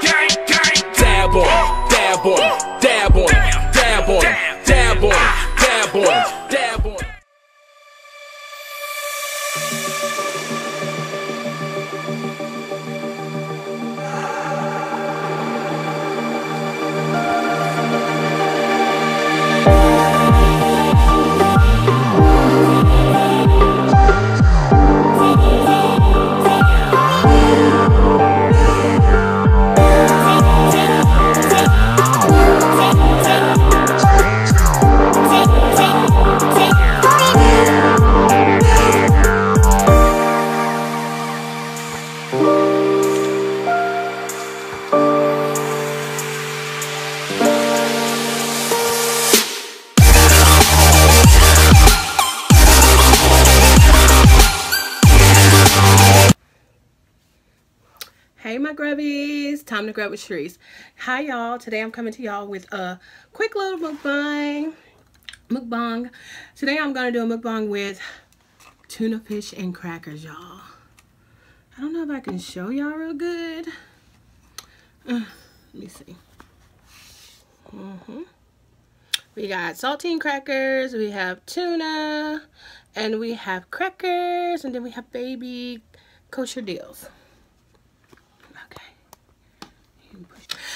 Dab on, dab on, dab on, dab on, dab on, dab on, dab on. Time to grab with Cherice. Hi y'all, today I'm coming to y'all with a quick little mukbang. Today I'm gonna do a mukbang with tuna fish and crackers, y'all. I don't know if I can show y'all real good. Let me see. We got saltine crackers, we have tuna, and we have crackers, and then we have baby kosher deals.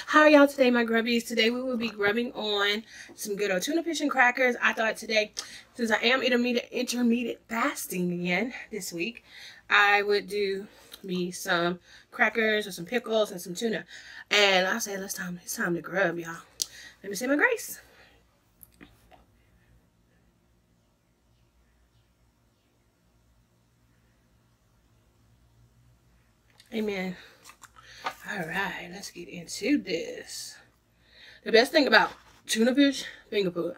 How are y'all today, my grubbies? Today we will be grubbing on some good old tuna fish and crackers. I thought today, since I am intermittent fasting again this week, I would do me some crackers or some pickles and some tuna. And I said, it's time to grub, y'all. Let me say my grace. Amen. All right, let's get into this. The best thing about tuna fish, finger food.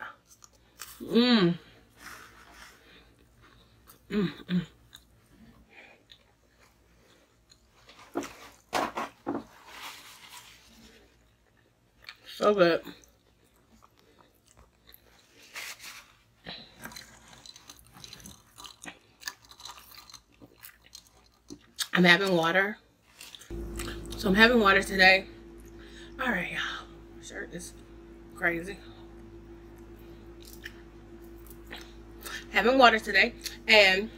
So good. I'm having water. So I'm having water today. All right, y'all. My shirt is crazy. Having water today, and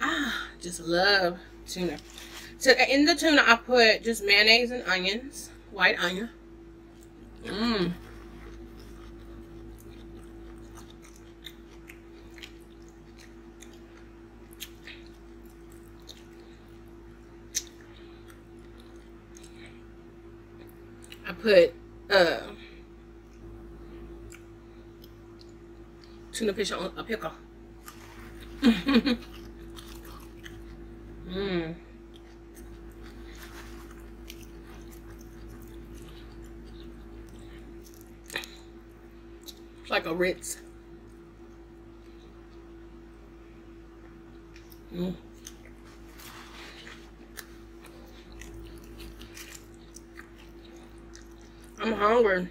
I just love tuna. So in the tuna, I put just mayonnaise and onions, white onion. Put tuna fish on a pickle. It's like a Ritz. I'm hungry.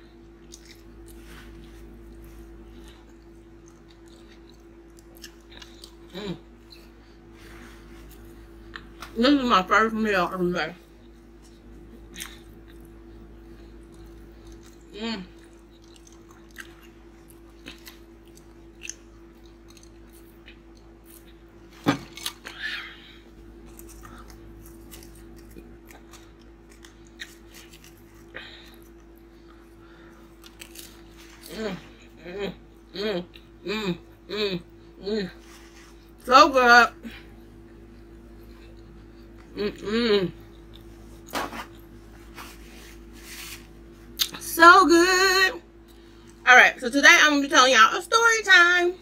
This is my first meal every day. So good. So good. All right, so today I'm gonna be telling y'all a story time.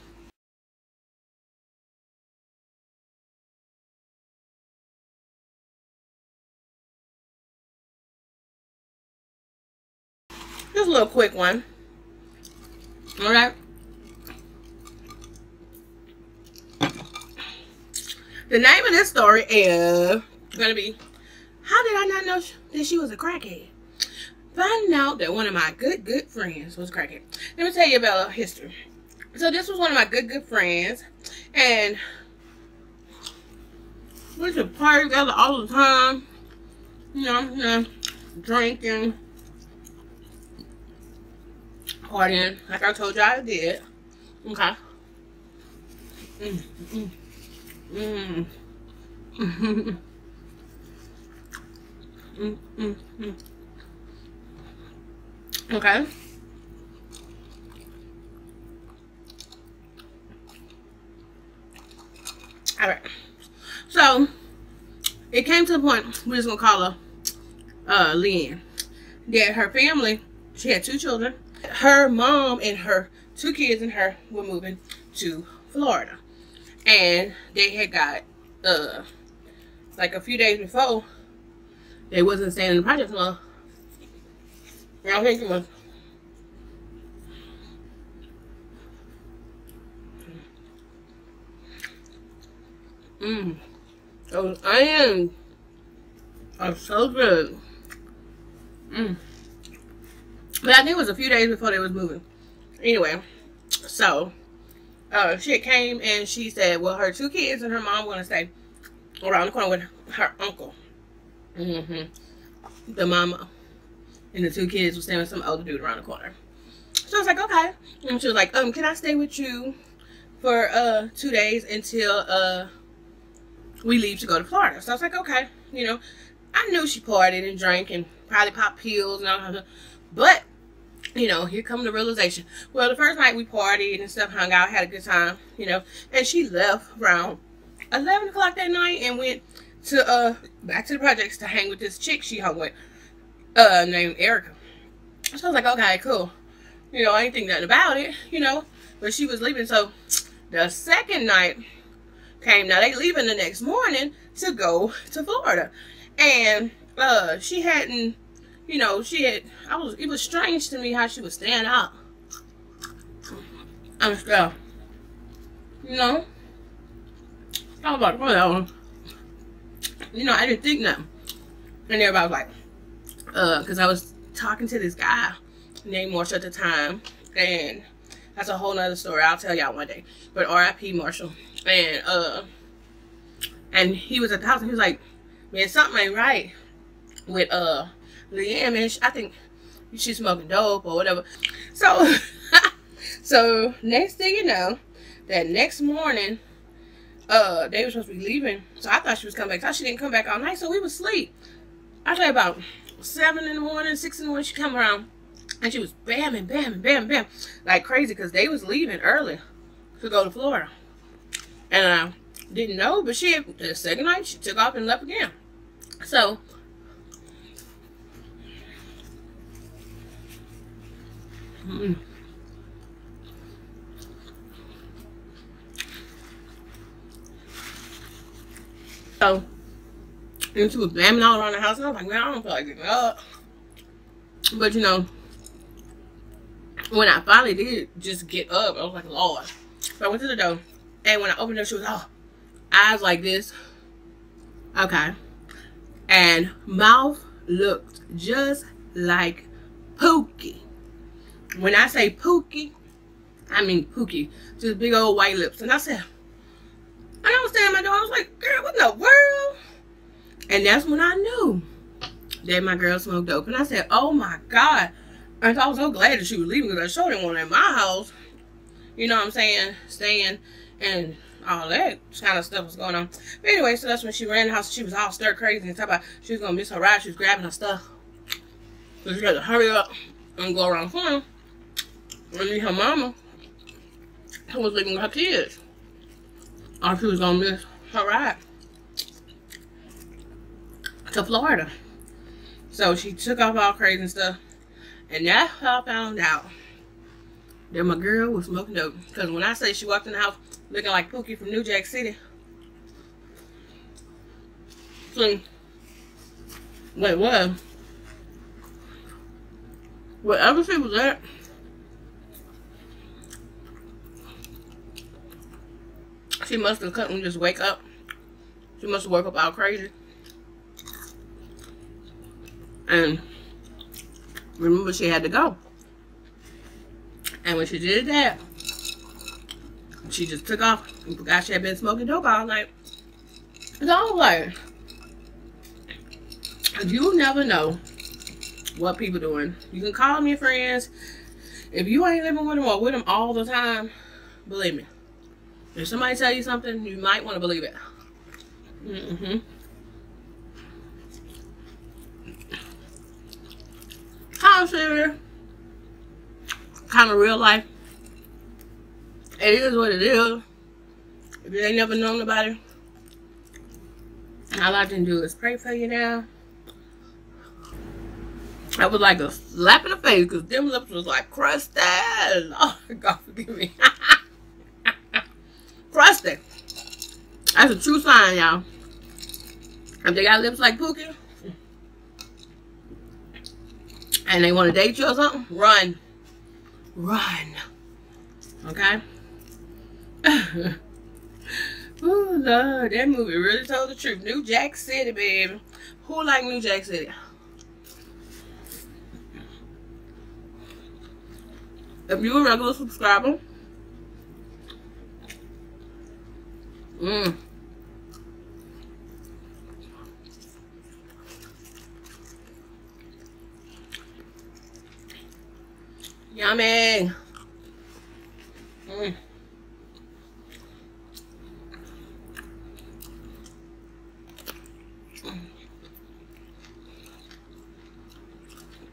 Just a little quick one. All right. The name of this story is going to be, how did I not know that she was a crackhead? Finding out that one of my good friends was a crackhead. Let me tell you about her history. So this was one of my good friends, and we used to party together all the time. You know, drinking, partying, like I told y'all I did. Okay. Okay. All right. So it came to the point, we're just gonna call her Lynn, that her family, she had 2 children. Her mom and her 2 kids and her were moving to Florida, and they had got like a few days before, they wasn't staying in the project long. And I think it was those onions are so good. But I think it was a few days before they was moving. Anyway, so she came and she said, well, her 2 kids and her mom were gonna stay around the corner with her uncle. The mama and the 2 kids were staying with some older dude around the corner. So I was like, okay. And she was like, can I stay with you for 2 days until we leave to go to Florida? So I was like, okay. You know, I knew she partied and drank and probably popped pills and all that. But, you know, here come the realization. Well, the first night we partied and stuff, hung out, had a good time, you know. And she left around 11 o'clock that night and went to back to the projects to hang with this chick she hung with named Erica. So I was like, okay, cool. You know, I didn't think nothing about it, you know. But she was leaving. So the second night came. Now they leaving the next morning to go to Florida. And she hadn't, you know, she had, it was strange to me how she was staying out and stuff, you know. I was about to go that one. You know, I didn't think nothing. And everybody was like, because I was talking to this guy named Marshall at the time, and that's a whole nother story. I'll tell y'all one day. But R.I.P. Marshall. And and he was at the house and he was like, man, something ain't right with Leanne, man. I think she's smoking dope or whatever. So so next thing you know, that next morning, they were supposed to be leaving. So I thought she was coming back. I thought she didn't come back all night, so we was asleep. I say about 7 in the morning, 6 in the morning, she come around and she was bam and bam and bam and bam like crazy, because they was leaving early to go to Florida. And I didn't know, but she, the second night, she took off and left again. So so, and she was blaming all around the house, and I was like, man, I don't feel like getting up. But, you know, when I finally did just get up, I was like, Lord. So I went to the door, and when I opened it, she was, oh, eyes like this. Okay. And mouth looked just like Pookie. When I say Pookie, I mean Pookie. Just big old white lips. And I said, I was standing at my door. I was like, girl, what in the world? And that's when I knew that my girl smoked dope. And I said, oh my God. And so I was so glad that she was leaving, because I showed him one at my house. You know what I'm saying? Staying and all that kind of stuff was going on. But anyway, so that's when she ran the house. She was all stir crazy and talking about she was going to miss her ride. She was grabbing her stuff. So she had to hurry up and go around the corner and meet her mama, who was living with her kids. Or she was going to miss her ride to Florida. So she took off all crazy and stuff. And that's how I found out that my girl was smoking dope. Because when I say she walked in the house looking like Pookie from New Jack City. See, wait, what? Wherever she was at, she must have couldn't just wake up. She must have woke up all crazy. And remember, she had to go. And when she did that, she just took off and forgot she had been smoking dope all night. So I was like, you never know what people doing. You can call them your friends. If you ain't living with them or with them all the time, believe me. If somebody tell you something, you might want to believe it. Kind of serious. Kind of real life. It is what it is. If you ain't never known nobody, all I can do is pray for you now. I was like a slap in the face because them lips was like crusty. Oh, God forgive me. Crusty. That's a true sign, y'all. If they got lips like Pookie and they want to date you or something, run. Run. Okay? Oh, Lord. That movie really told the truth. New Jack City, baby. Who like New Jack City? If you're a regular subscriber, yummy.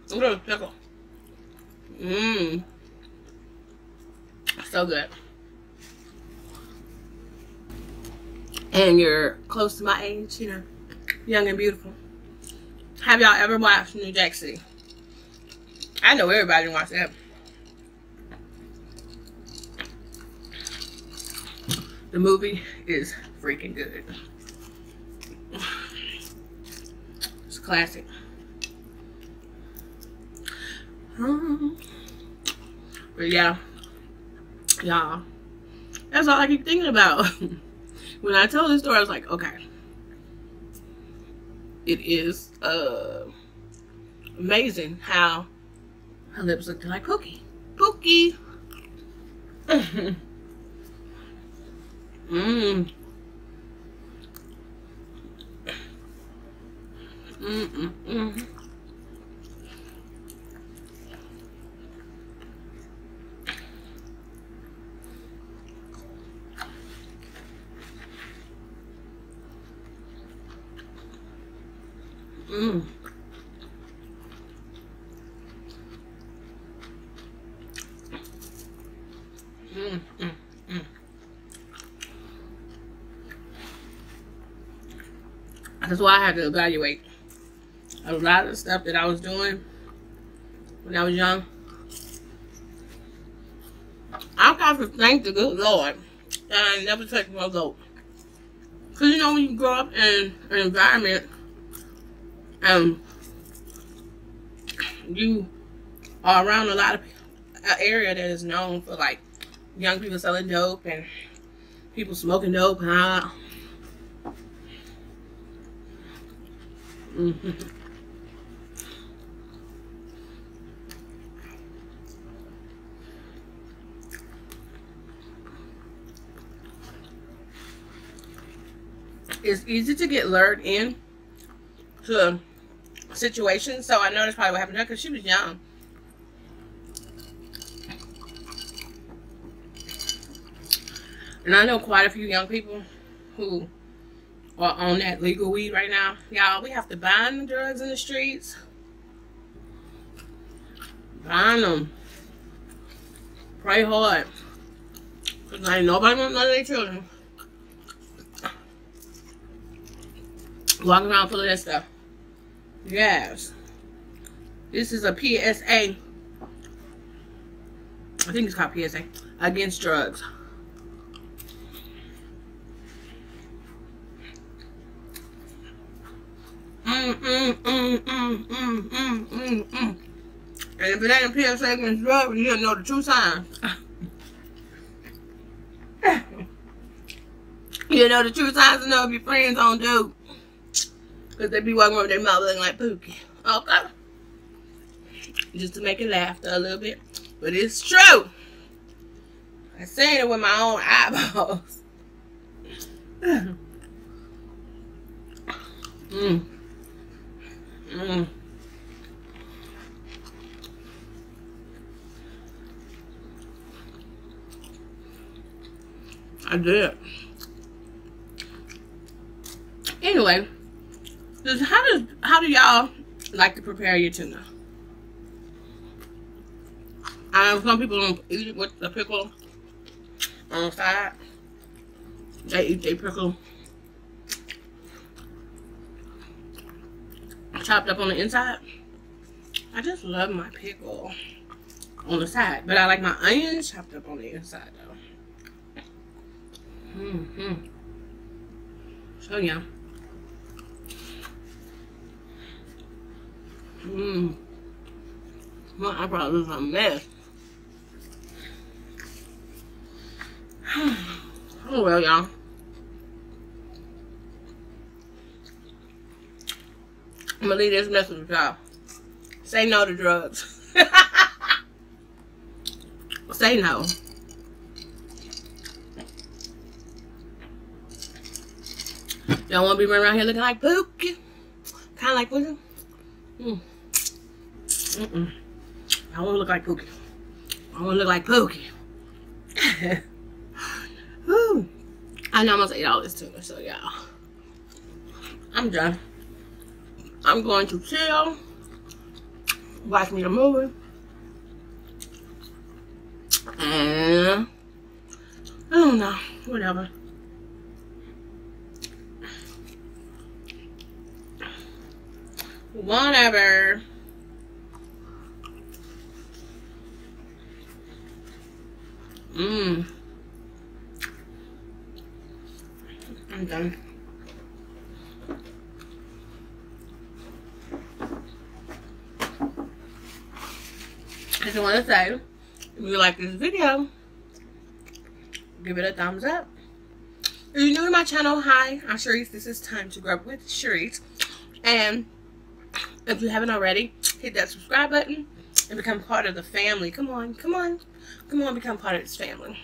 Look at the pickle. So good. And you're close to my age, you know, young and beautiful. Have y'all ever watched New Jack City? I know everybody watched that. The movie is freaking good. It's a classic. But yeah, y'all, that's all I keep thinking about. When I told this story, I was like, okay, it is amazing how her lips looked like Pookie. Pookie. That's why I had to evaluate a lot of the stuff that I was doing when I was young. I've got to thank the good Lord that I never touched my goat. Because you know, when you grow up in an environment and you are around a lot of an area that is known for like young people selling dope and people smoking dope, huh? It's easy to get lured in to situations, so I know that's probably what happened to her because she was young. And I know quite a few young people who are on that legal weed right now. Y'all, we have to bind the drugs in the streets. Bind them. Pray hard. Because ain't nobody want none of their children walking around full of that stuff. Yes. This is a PSA. I think it's called PSA. Against drugs. And if it ain't a PSA against drugs, you'll know the true sign. You know the true signs to know if your friends don't do. Because they be walking around with their mouth looking like Pookie. Okay? Just to make it laugh a little bit. But it's true. I seen it with my own eyeballs. I did. Anyway, how do y'all like to prepare your tuna? Some people don't eat it with the pickle on the side. They eat their pickle chopped up on the inside. I just love my pickle on the side, but I like my onions chopped up on the inside though. So yeah. My eyebrows are a mess. Oh well, y'all. I'm gonna leave this message with y'all. Say no to drugs. Say no. Y'all wanna be running around here looking like Pookie? Kinda like Pookie? I wanna look like Pookie. I wanna look like Pookie. Woo. I almost ate all this tuna, so y'all. I'm done. I'm going to chill, watch me a movie, and I don't know, whatever. Whatever. I'm done. I just want to say, if you like this video, give it a thumbs up. If you're new to my channel, hi, I'm Cherice. This is Time to Grow Up with Cherice. And if you haven't already, hit that subscribe button and become part of the family. Come on, come on, come on, become part of this family.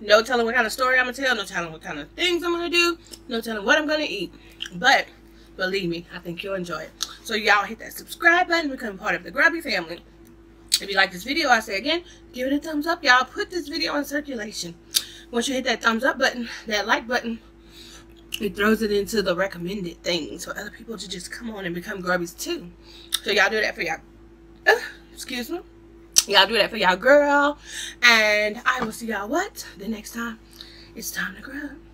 No telling what kind of story I'm going to tell, no telling what kind of things I'm going to do, no telling what I'm going to eat. But believe me, I think you'll enjoy it. So y'all hit that subscribe button, become part of the Grubby family. If you like this video, I say again, give it a thumbs up, y'all. Put this video in circulation. Once you hit that thumbs up button, that like button, it throws it into the recommended things for other people to just come on and become grubbies too. So y'all do that for y'all. Excuse me. Y'all do that for y'all girl. And I will see y'all the next time. It's time to grow up.